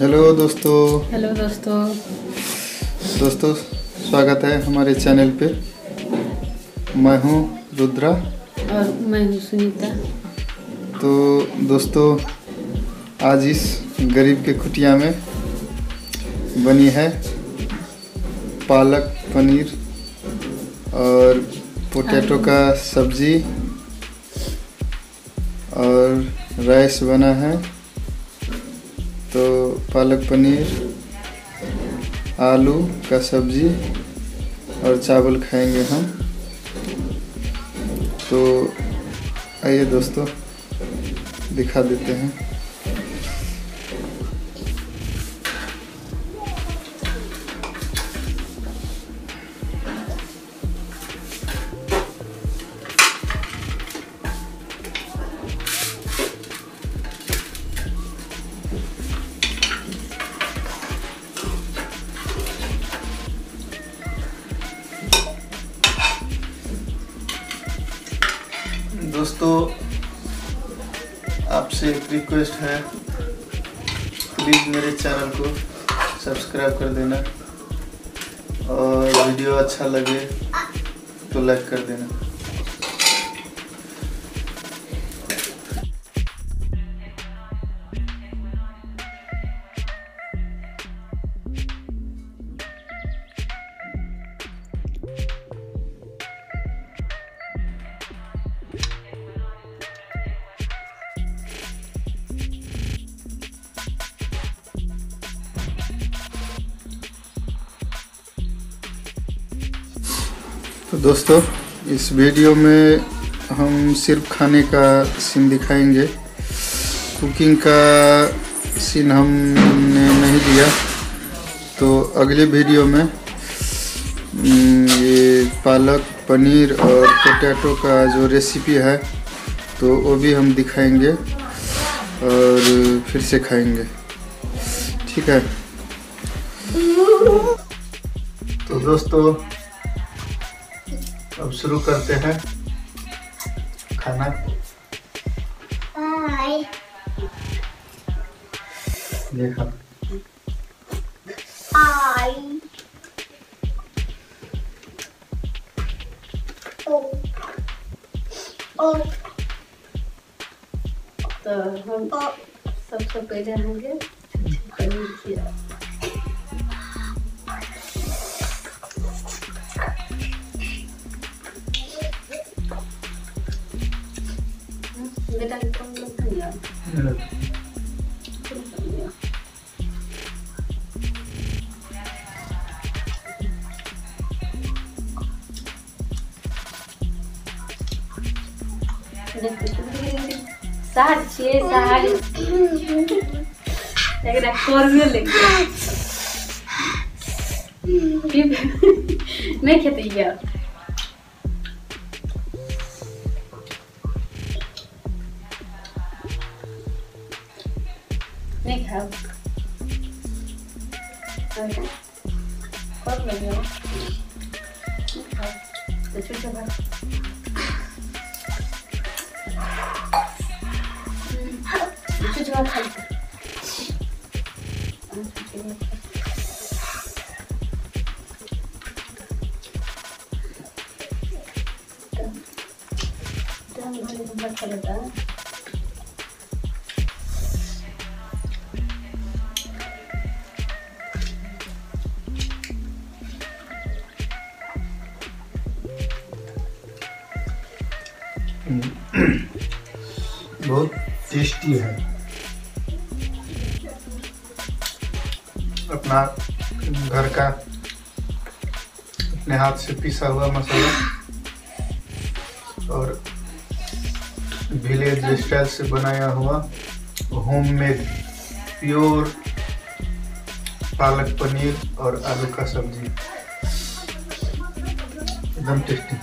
Hello दोस्तों, स्वागत है हमारे चैनल पे। मैं हूँ रुद्रा और मैं हूँ सुनीता। तो दोस्तों, आज इस गरीब के कुटिया में बनी है पालक पनीर और पोटैटो का सब्जी और राइस बना है। तो पालक पनीर, आलू का सब्जी और चावल खाएंगे हम। तो आइए दोस्तों, दिखा देते हैं। दोस्तों, आपसे एक रिक्वेस्ट है, प्लीज़ मेरे चैनल को सब्सक्राइब कर देना और वीडियो अच्छा लगे तो लाइक कर देना। तो दोस्तों, इस वीडियो में हम सिर्फ खाने का सीन दिखाएंगे, कुकिंग का सीन हमने नहीं दिया। तो अगले वीडियो में ये पालक पनीर और पोटैटो का जो रेसिपी है तो वो भी हम दिखाएंगे और फिर से खाएंगे, ठीक है। तो दोस्तों, अब शुरू करते हैं खाना। देखा तो हम सब कह जाएंगे पनीर खीरा। बेटा कौन गया? नहीं खेती यार। नहीं खाओ। और नहीं खाओ। तो चुपचाप खाओ। बहुत टेस्टी है। अपना घर का अपने हाथ से पिसा हुआ मसाला और विलेज स्टाइल से बनाया हुआ होममेड प्योर पालक पनीर और आलू का सब्जी एकदम टेस्टी।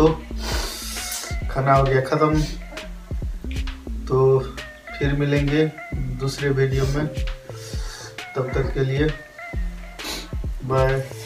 दोस्तों, खाना हो गया ख़त्म। तो फिर मिलेंगे दूसरे वीडियो में, तब तक के लिए बाय।